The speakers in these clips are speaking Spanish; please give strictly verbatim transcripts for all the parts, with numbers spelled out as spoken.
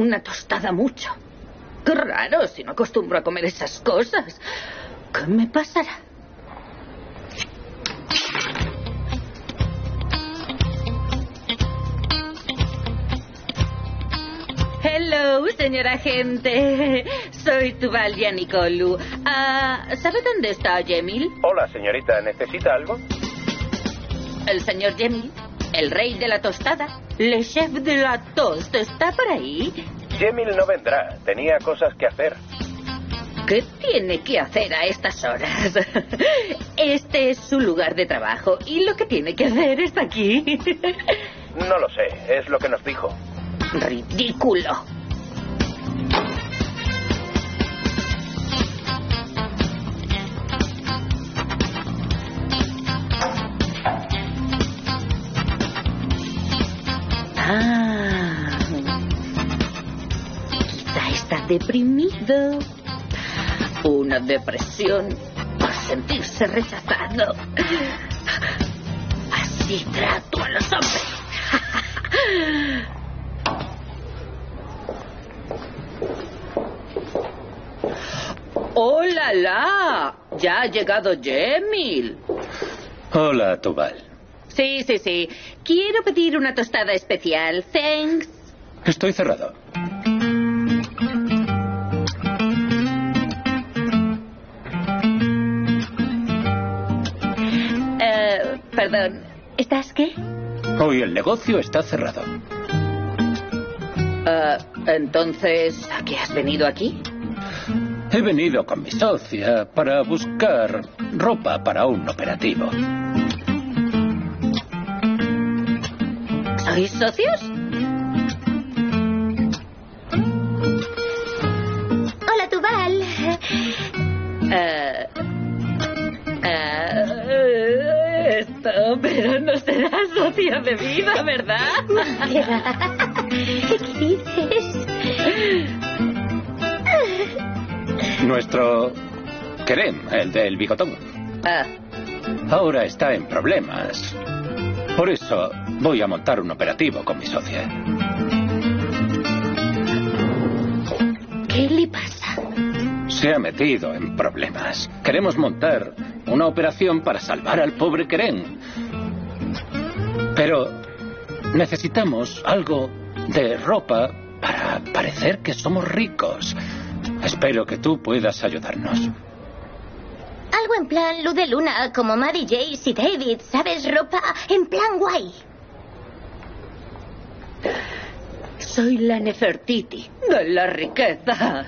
Una tostada mucho. Qué raro, si no acostumbro a comer esas cosas. ¿Qué me pasará? Hello, señora agente. Soy Tuvalia Nicolu. Uh, ¿Sabe dónde está Cemil? Hola, señorita. ¿Necesita algo? El señor Cemil, el rey de la tostada, le chef de la tost, ¿está por ahí? Cemil no vendrá. Tenía cosas que hacer. ¿Qué tiene que hacer a estas horas? Este es su lugar de trabajo y lo que tiene que hacer está aquí. No lo sé. Es lo que nos dijo. Ridículo. Ah, quizá está deprimido. Una depresión por sentirse rechazado. Así trato a los hombres. ¡Hola, la! Ya ha llegado Cemil. Hola, Tuval. Sí, sí, sí. Quiero pedir una tostada especial. Thanks. Estoy cerrado. Uh, perdón. ¿Estás qué? Hoy el negocio está cerrado. Uh, entonces, ¿a qué has venido aquí? He venido con mi socia para buscar ropa para un operativo. ¿Sois socios? Hola, Tuval. Uh, uh, esto, pero no serás socia de vida, ¿verdad? ¿Qué va? ¿Qué dices? Nuestro Kerem, el del bigotón, ah. ahora está en problemas. Por eso voy a montar un operativo con mi socia. ¿Qué le pasa? Se ha metido en problemas. Queremos montar una operación para salvar al pobre Kerem. Pero necesitamos algo de ropa para parecer que somos ricos. Espero que tú puedas ayudarnos. Algo en plan luz de luna, como Mary Jace y David, ¿sabes? Ropa en plan guay. Soy la Nefertiti de la riqueza.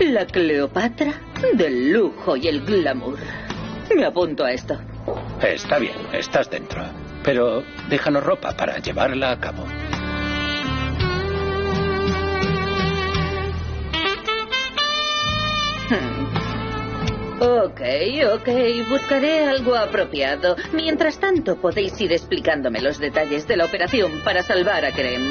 La Cleopatra del lujo y el glamour. Me apunto a esto. Está bien, estás dentro. Pero déjanos ropa para llevarla a cabo. Hmm. Ok, ok, buscaré algo apropiado. Mientras tanto, podéis ir explicándome los detalles de la operación para salvar a Kerem.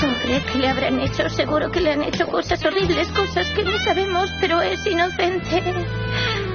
Pobre, ¿qué le habrán hecho? Seguro que le han hecho cosas horribles, cosas que no sabemos, pero es inocente.